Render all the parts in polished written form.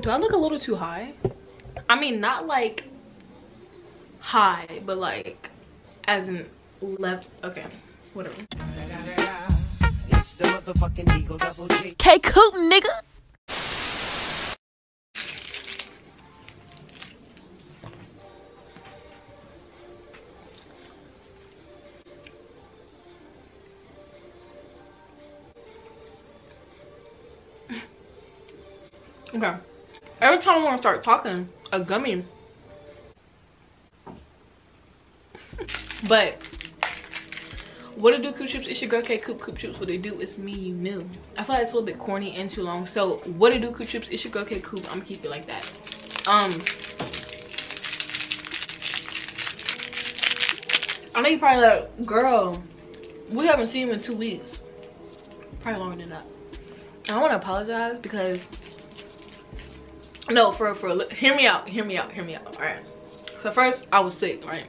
Do I look a little too high? I mean, not like high, but like as in left. Okay, whatever. K. Coop, nigga. Okay, every time I want to start talking, a gummy. But what it do, Coop Troops? It's your girl K. Coop, Coop Troops. What it do? It's me, you know. I feel like it's a little bit corny and too long. So what it do, Coop Troops? It's your girl K. Coop. I'm gonna keep it like that. I know you probably like, girl, we haven't seen him in 2 weeks. Probably longer than that. And I want to apologize because. No, for hear me out, all right? So first, I was sick, right?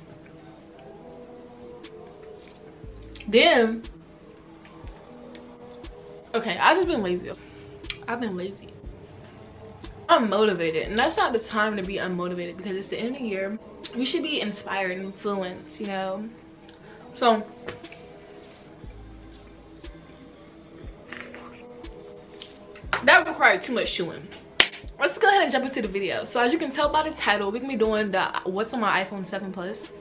Then, okay, I've just been lazy. I've been lazy. I'm motivated, and that's not the time to be unmotivated because it's the end of the year. We should be inspired and influenced, you know? So, that required too much chewing. Let's go ahead and jump into the video. So as you can tell by the title, we can be doing the what's on my iPhone 7 Plus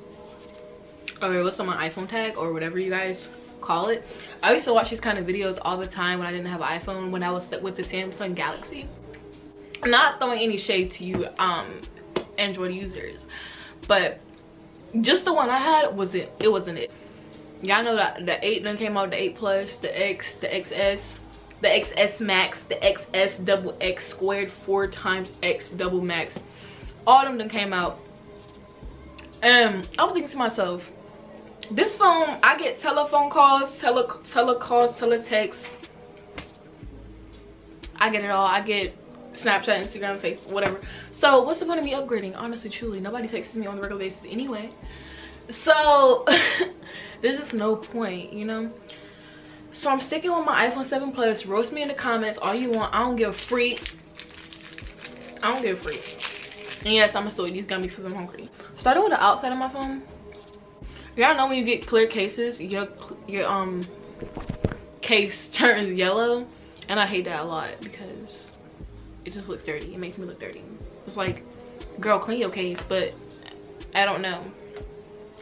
or what's on my iPhone tag or whatever you guys call it. I used to watch these kind of videos all the time when I didn't have an iPhone, when I was stuck with the Samsung Galaxy. Not throwing any shade to you Android users, but just the one I had wasn't it. It wasn't it. Y'all know that the 8 done came out, the 8 Plus, the X, the XS. The XS Max, the XS double X squared 4 times X double max. All of them came out. I was thinking to myself, this phone, I get telephone calls, teletext. I get it all. I get Snapchat, Instagram, Facebook, whatever. So what's the point of me upgrading? Honestly, truly, nobody texts me on a regular basis anyway. So there's just no point, you know? So I'm sticking with my iPhone 7 Plus. Roast me in the comments all you want. I don't give a freak. I don't give a freak. And yes, I'm going to still eat these gummies because I'm hungry. Starting with the outside of my phone. Y'all know when you get clear cases, your case turns yellow. And I hate that a lot because it just looks dirty. It makes me look dirty. It's like, girl, clean your case. But I don't know.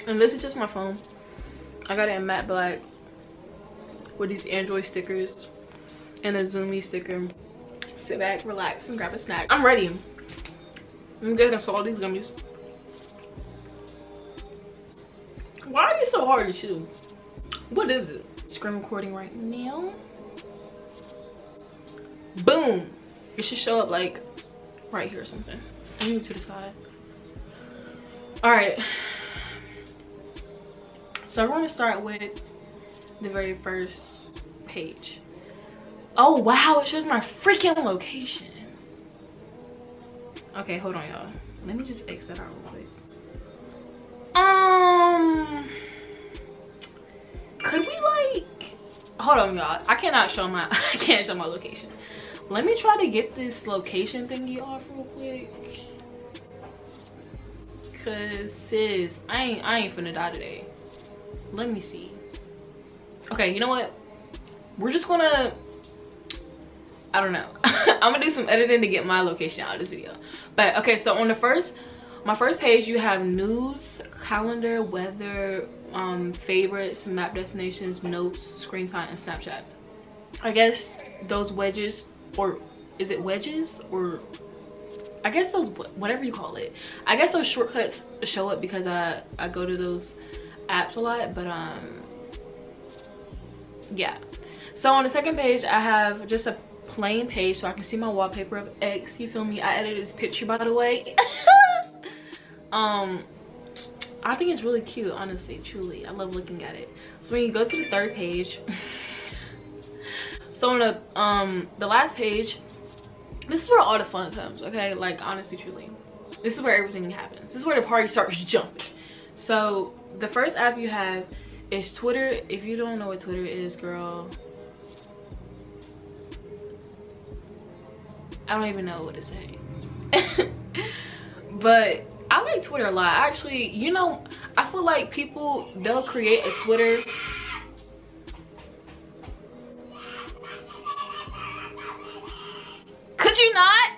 And this is just my phone. I got it in matte black. With these Android stickers and a zoomy sticker. Sit back, relax, and grab a snack. I'm ready. I'm gonna swallow these gummies. Why are these so hard to chew? What is it? Screen recording right now. Boom. It should show up like right here or something. I move to the side. All right. So we're gonna start with the very first page. Oh wow, it shows my freaking location. Okay, hold on y'all, let me just X that out real quick. Could we like, hold on y'all, I can't show my location. Let me try to get this location thingy off real quick, cause sis, I ain't finna die today. Let me see. Okay, you know what? We're just gonna, I don't know. I'm gonna do some editing to get my location out of this video. But okay, so on the first, my first page, you have news, calendar, weather, favorites, map destinations, notes, screen time, and Snapchat. I guess those wedges, or is it wedges? Or I guess those, whatever you call it. I guess those shortcuts show up because I go to those apps a lot, but yeah. So on the second page, I have just a plain page so I can see my wallpaper of X, you feel me? I edited this picture, by the way. I think it's really cute, honestly, truly. I love looking at it. So when you go to the third page, so on the last page, this is where all the fun comes, okay? Like, honestly, truly. This is where everything happens. This is where the party starts jumping. So the first app you have, it's Twitter. If you don't know what Twitter is, girl, I don't even know what it's saying. But I like Twitter a lot. Actually, you know, I feel like people, they'll create a Twitter. Could you not?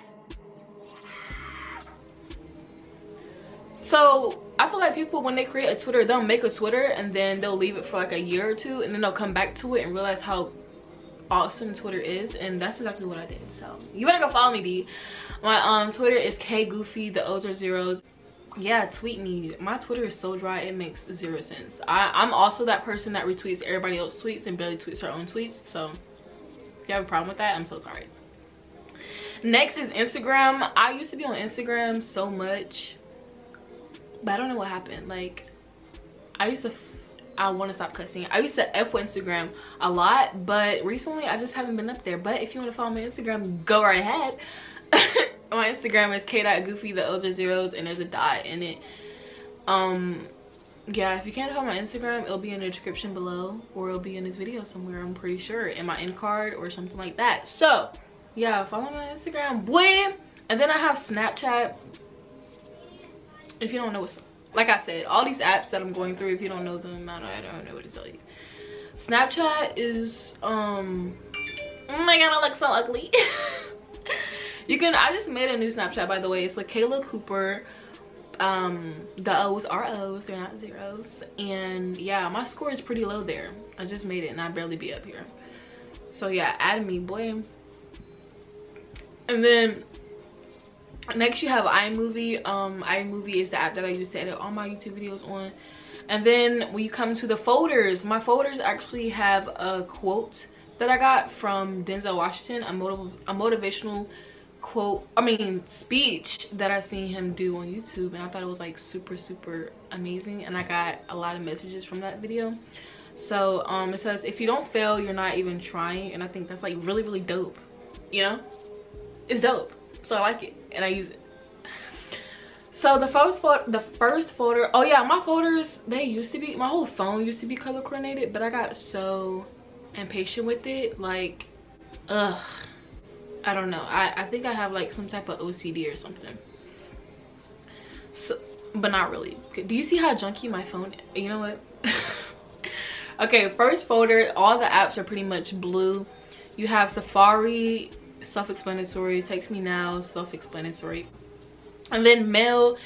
So I feel like people, when they create a Twitter, they'll make a Twitter and then they'll leave it for like a year or two, and then they'll come back to it and realize how awesome Twitter is. And that's exactly what I did. So you better go follow me, D. My Twitter is kgoofy, the O's are zeros. Yeah, tweet me. My Twitter is so dry, it makes zero sense. I'm also that person that retweets everybody else's tweets and barely tweets her own tweets. So if you have a problem with that, I'm so sorry. Next is Instagram. I used to be on Instagram so much, but I don't know what happened. Like, I want to stop cussing. I used to F with Instagram a lot, but recently I just haven't been up there. But if you want to follow my Instagram, go right ahead. My Instagram is k.goofy, the O's are zeros, and there's a dot in it. Yeah, if you can't find my Instagram, it'll be in the description below, or it'll be in this video somewhere, I'm pretty sure, in my end card or something like that. So yeah, follow my Instagram, boy. And then I have Snapchat. If you don't know what's, like I said, all these apps that I'm going through, if you don't know them, I don't know what to tell you. Snapchat is, oh my god, I look so ugly. You can, I just made a new Snapchat, by the way. It's like Kayla Cooper, the O's are O's, they're not zeros. And yeah, my score is pretty low there. I just made it and I barely be up here. So yeah, add me, boy. And then next you have iMovie. iMovie is the app that I use to edit all my YouTube videos on. And then when you come to the folders, my folders actually have a quote that I got from Denzel Washington, a motivational quote, speech that I've seen him do on YouTube, and I thought it was like super amazing, and I got a lot of messages from that video. So it says, if you don't fail, you're not even trying, and I think that's like really dope, you know? It's dope. So I like it and I use it. So the first folder, oh yeah, my folders, they used to be, my whole phone used to be color coordinated, but I got so impatient with it, like, ugh, I don't know. I think I have like some type of OCD or something. So, but not really. Do you see how junky my phone is? You know what? Okay, first folder, all the apps are pretty much blue. You have Safari, self-explanatory, Takes Me Now, self-explanatory, and then Mail,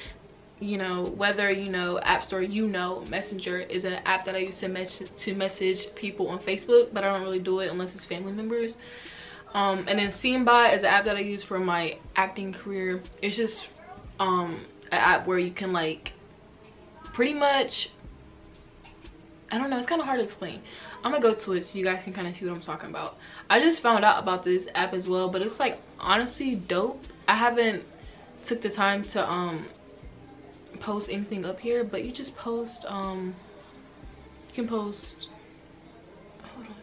you know, whether you know App Store, you know, Messenger is an app that I use to message people on Facebook, but I don't really do it unless it's family members. And then Seen By is an app that I use for my acting career. It's just an app where you can, like, pretty much, I don't know, it's kind of hard to explain. I'm gonna go to it so you guys can kind of see what I'm talking about. I just found out about this app as well, but it's like honestly dope. I haven't took the time to post anything up here, but you just post, you can post, hold on,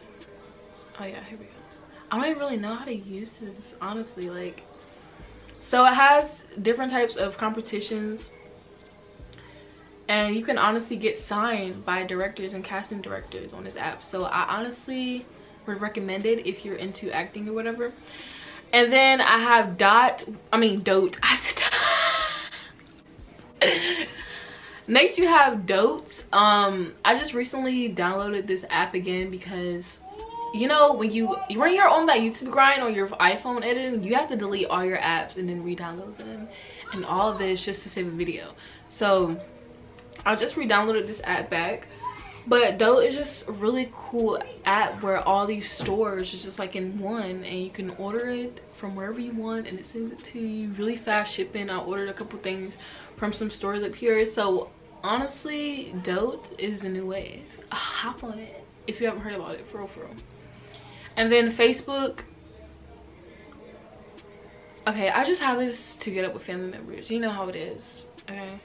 oh yeah, here we go. I don't even really know how to use this, honestly, like, so it has different types of competitions. And you can honestly get signed by directors and casting directors on this app. So I honestly would recommend it if you're into acting or whatever. And then I have Dote. I said Dote. Next you have Dote. I just recently downloaded this app again because, you know, when you're on that YouTube grind on your iPhone editing, you have to delete all your apps and then re-download them. And all of this just to save a video. So I just re-downloaded this app back, but Dote is just a really cool app where all these stores is just like in one, and you can order it from wherever you want and it sends it to you, really fast shipping. I ordered a couple things from some stores up here. So honestly, Dote is the new wave. Hop on it if you haven't heard about it, for real, for real. And then Facebook. Okay, I just have this to get up with family members. You know how it is, okay?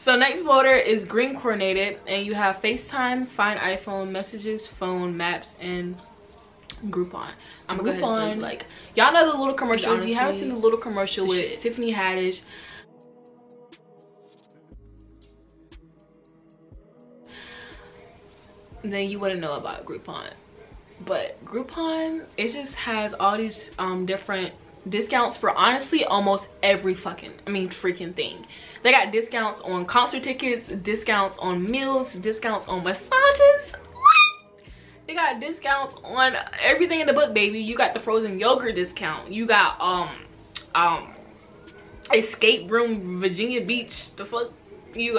So next folder is green coordinated, and you have FaceTime, Find iPhone, Messages, Phone, Maps, and Groupon. I'm gonna go ahead and say, like, y'all know the little commercial. Honestly, if you haven't seen the little commercial with Tiffany Haddish, then you wouldn't know about Groupon. But Groupon, it just has all these different discounts for honestly almost every freaking thing. They got discounts on concert tickets, discounts on meals, discounts on massages. They got discounts on everything in the book, baby. You got the frozen yogurt discount. You got escape room Virginia Beach. The fuck you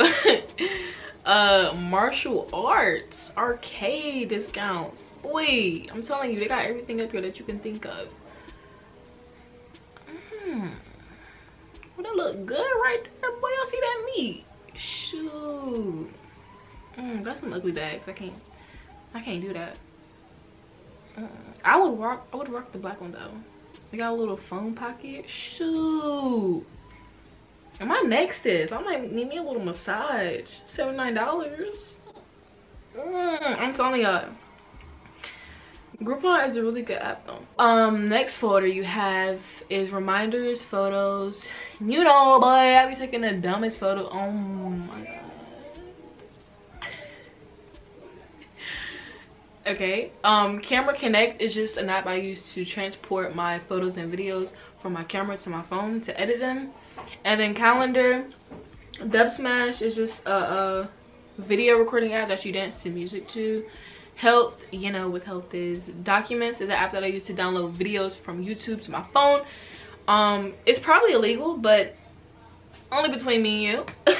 martial arts, arcade discounts. Boy, I'm telling you, they got everything up here that you can think of. Would that look good right there? Boy, y'all see that meat? Shoot. That's some ugly bags. I can't do that. I would rock the black one though. They got a little phone pocket. Shoot. Am I next to this? I might need me a little massage. $79. I'm telling y'all. Groupon is a really good app though. Next folder you have is reminders, photos. You know, boy, I be taking the dumbest photo. Oh my god. Okay, Camera Connect is just an app I use to transport my photos and videos from my camera to my phone to edit them. And then Calendar, Dub Smash is just a video recording app that you dance to music to. Health, you know what Health is. Documents is an app that I use to download videos from YouTube to my phone. It's probably illegal, but only between me and you.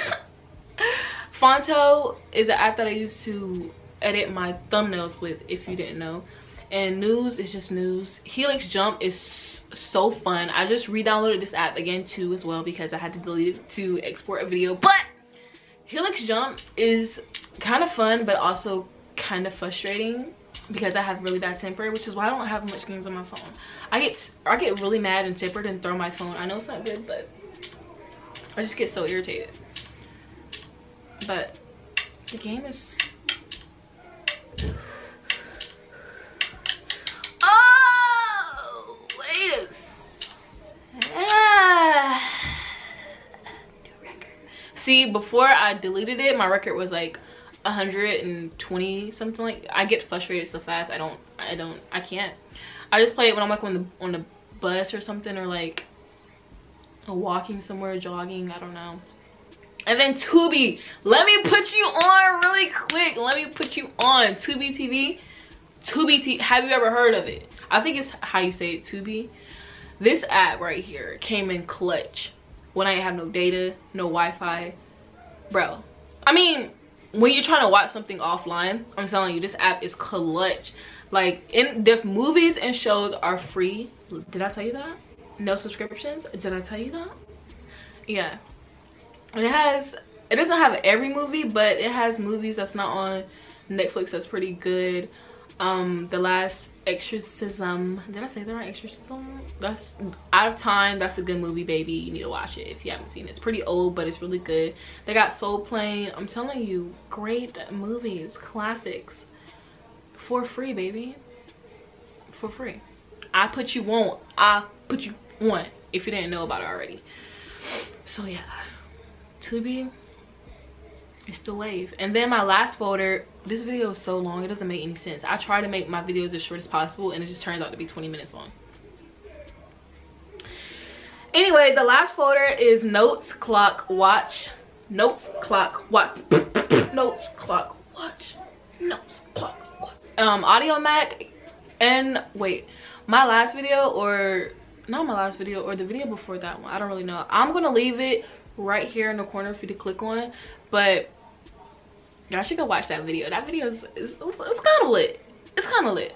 Fonto is an app that I use to edit my thumbnails with, if you didn't know. And News is just news. Helix Jump is so fun. I just re-downloaded this app again too as well because I had to delete it to export a video. But Helix Jump is kind of fun but also kind of frustrating because I have really bad temper, which is why I don't have much games on my phone. I get really mad and tempered and throw my phone. I know it's not good, but I just get so irritated. But the game is... See, before I deleted it, my record was like 120 something. Like, I get frustrated so fast. I can't. I just play it when I'm like on the bus or something, or like walking somewhere, jogging, I don't know. And then Tubi, let me put you on really quick. Let me put you on Tubi TV. Tubi TV, have you ever heard of it? I think it's how you say it, Tubi. This app right here came in clutch when I didn't have no data, no Wi-Fi. Bro, I mean, when you're trying to watch something offline, I'm telling you, this app is clutch. Like, the movies and shows are free. Did I tell you that? No subscriptions? Did I tell you that? Yeah. And it doesn't have every movie, but it has movies that's not on Netflix that's pretty good. The Last Exorcism, did I say the right Exorcism? That's Out of Time. That's a good movie, baby. You need to watch it if you haven't seen it. It's pretty old, but it's really good. They got Soul Plane. I'm telling you, great movies, classics, for free, baby, for free. I put you on if you didn't know about it already. So yeah, Tubi, it's the wave. And then my last folder, this video is so long, it doesn't make any sense. I try to make my videos as short as possible and it just turns out to be 20 minutes long. Anyway, the last folder is notes, clock, watch. Notes, clock, watch. Notes, clock, watch. Notes, clock, watch. Audio Mac. And wait, my last video, or not my last video, or the video before that one, I don't really know. I'm gonna leave it right here in the corner for you to click on, but y'all should go watch that video. That video is kind of lit. It's kind of lit.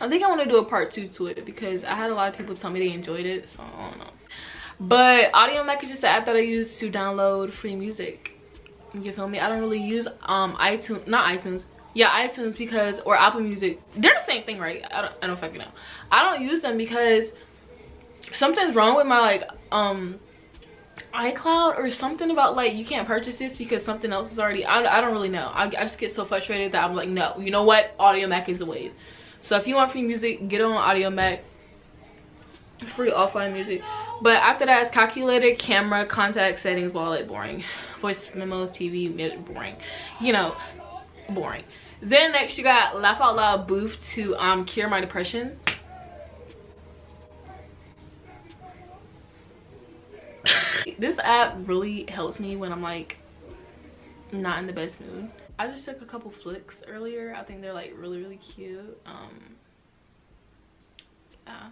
I think I want to do a part 2 to it because I had a lot of people tell me they enjoyed it, so I don't know. But Audio Mac is just the app that I use to download free music. You feel me? I don't really use iTunes because, or Apple Music. They're the same thing, right? I don't fucking know. I don't use them because something's wrong with my like iCloud or something about like you can't purchase this because something else is already. I don't really know. I just get so frustrated that I'm like, no, you know what, Audio Mac is the wave. So if you want free music, get on Audio Mac, free offline music. But after that is calculator, camera, contact, settings, wallet, boring, voice memos, TV, boring, you know, boring. Then next you got Laugh Out Loud Booth to cure my depression. This app really helps me when I'm like not in the best mood. I just took a couple flicks earlier. I think they're like really cute. Yeah.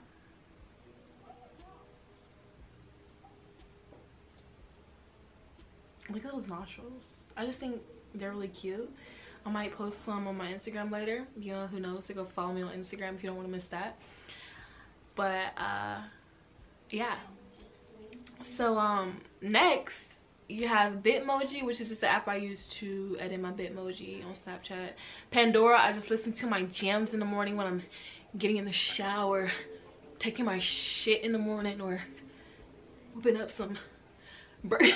Look at those nostrils. I just think they're really cute. I might post some on my Instagram later. You know, who knows? So go follow me on Instagram if you don't want to miss that. But yeah. So next you have Bitmoji, which is just the app I use to edit my Bitmoji on Snapchat. Pandora, I just listen to my jams in the morning when I'm getting in the shower, taking my shit in the morning, or whipping up some burgers.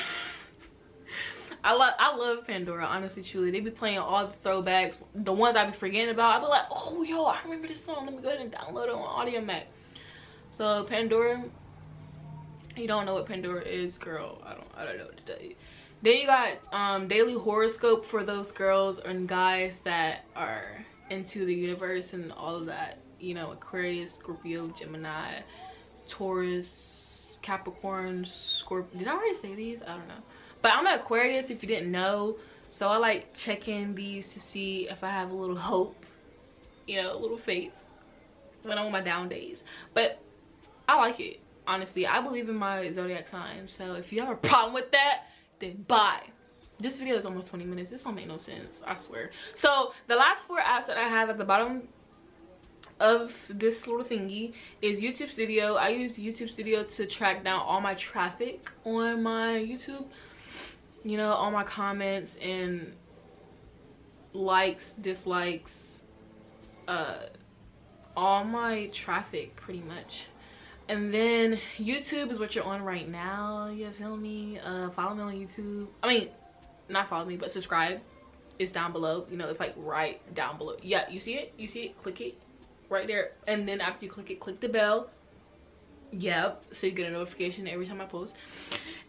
I love Pandora, honestly, truly. They be playing all the throwbacks, the ones I be forgetting about. I be like, oh, yo, I remember this song. Let me go ahead and download it on Audio Mac. So Pandora, you don't know what Pandora is, girl. I don't know what to tell you. Then you got Daily Horoscope for those girls and guys that are into the universe and all of that. You know, Aquarius, Scorpio, Gemini, Taurus, Capricorn, Scorpio. Did I already say these? I don't know. But I'm an Aquarius, if you didn't know, so I like checking these to see if I have a little hope, you know, a little faith when I'm on my down days. But I like it, honestly. I believe in my zodiac sign, so if you have a problem with that, then bye. This video is almost 20 minutes. This don't make no sense, I swear. So the last four apps that I have at the bottom of this little thingy is YouTube Studio. I use YouTube Studio to track down all my traffic on my YouTube. You know, all my comments and likes, dislikes, all my traffic pretty much. And then YouTube is what you're on right now, you feel me? Follow me on YouTube. I mean, not follow me, but subscribe. It's down below, you know, it's like right down below. Yeah, you see it? You see it? Click it right there. And then after you click it, click the bell. Yep, so you get a notification every time I post.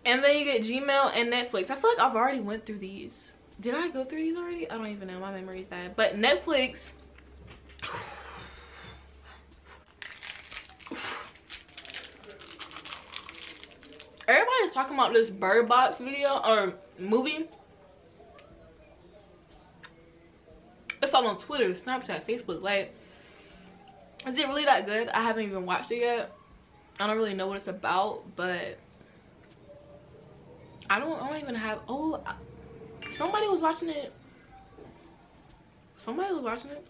And then you get Gmail and Netflix. I feel like I've already went through these. Did I go through these already? I don't even know. My memory's bad. But Netflix. Everybody's talking about this Bird Box video or movie. It's all on Twitter, Snapchat, Facebook. Like, is it really that good? I haven't even watched it yet. I don't really know what it's about, but I don't even have. Oh, somebody was watching it. Somebody was watching it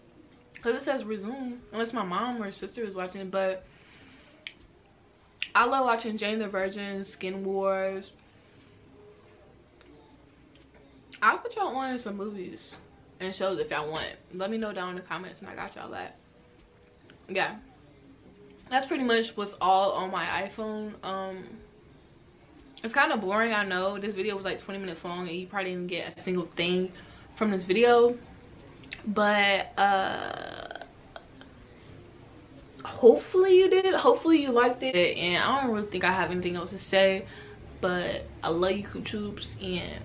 because it says resume, unless my mom or sister was watching it. But I love watching Jane the Virgin, Skin Wars. I'll put y'all on some movies and shows if y'all want. Let me know down in the comments and I got y'all that. Yeah, that's pretty much what's all on my iPhone. It's kind of boring, I know. This video was like 20 minutes long and you probably didn't get a single thing from this video. But hopefully you did. Hopefully you liked it. And I don't really think I have anything else to say. But I love you, Coop Troops, and